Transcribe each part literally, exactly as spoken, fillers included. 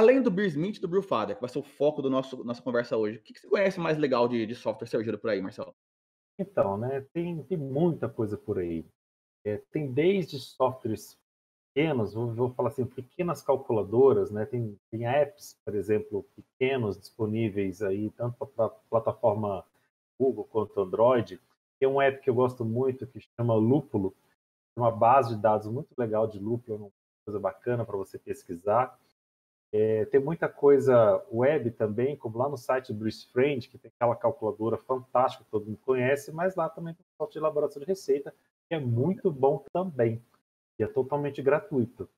Além do Beersmith e do Brewfather, que vai ser o foco da nossa conversa hoje, o que, que você conhece mais legal de, de software cervejeiro por aí, Marcelo? Então, né, tem, tem muita coisa por aí. É, tem desde softwares pequenos, vou, vou falar assim, pequenas calculadoras, né, tem, tem apps, por exemplo, pequenos disponíveis aí, tanto para a plataforma Google quanto Android. Tem um app que eu gosto muito que chama Lúpulo, uma base de dados muito legal de Lúpulo, uma coisa bacana para você pesquisar. É, tem muita coisa web também, como lá no site do Bruce Friend, que tem aquela calculadora fantástica que todo mundo conhece, mas lá também tem um software de elaboração de receita, que é muito bom também, e é totalmente gratuito.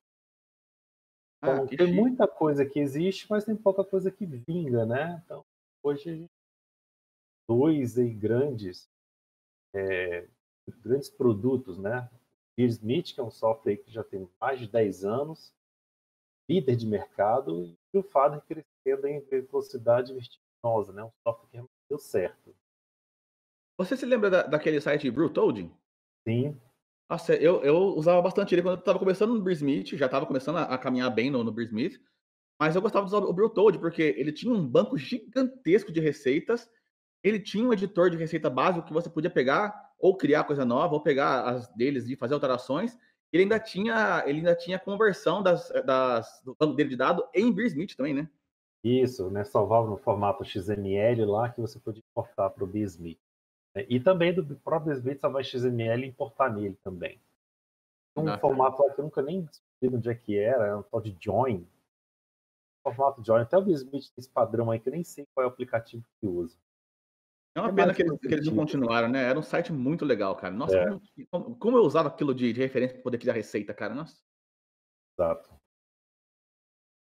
Ah, então, tem chique. Muita coisa que existe, mas tem pouca coisa que vinga, né? Então, hoje a gente tem dois aí grandes, é, grandes produtos, né? Beersmith, que é um software que já tem mais de dez anos, líder de mercado, e o Brewfather crescendo em velocidade vertiginosa, né? Um software que realmente deu certo. Você se lembra da, daquele site Brewtoad? Sim. Nossa, eu, eu usava bastante ele quando eu estava começando no Beersmith, já estava começando a, a caminhar bem no, no Beersmith, mas eu gostava de usar o Brewtoad porque ele tinha um banco gigantesco de receitas, ele tinha um editor de receita básico que você podia pegar ou criar coisa nova, ou pegar as deles e fazer alterações. Ele ainda tinha, ele ainda tinha conversão das, das, do banco dele de dados em Beersmith também, né? Isso, né? Salvava no formato X M L lá que você podia importar para o Beersmith. E também do próprio Beersmith salvar X M L e importar nele também. Um ah, formato lá que eu nunca nem descobri onde é que era, era um tal de Join. Formato Join. Até o Beersmith tem esse padrão aí que eu nem sei qual é o aplicativo que usa. É uma pena que eles, que eles não continuaram, né? Era um site muito legal, cara. Nossa, é. como, como eu usava aquilo de, de referência para poder criar receita, cara. Nossa. Exato.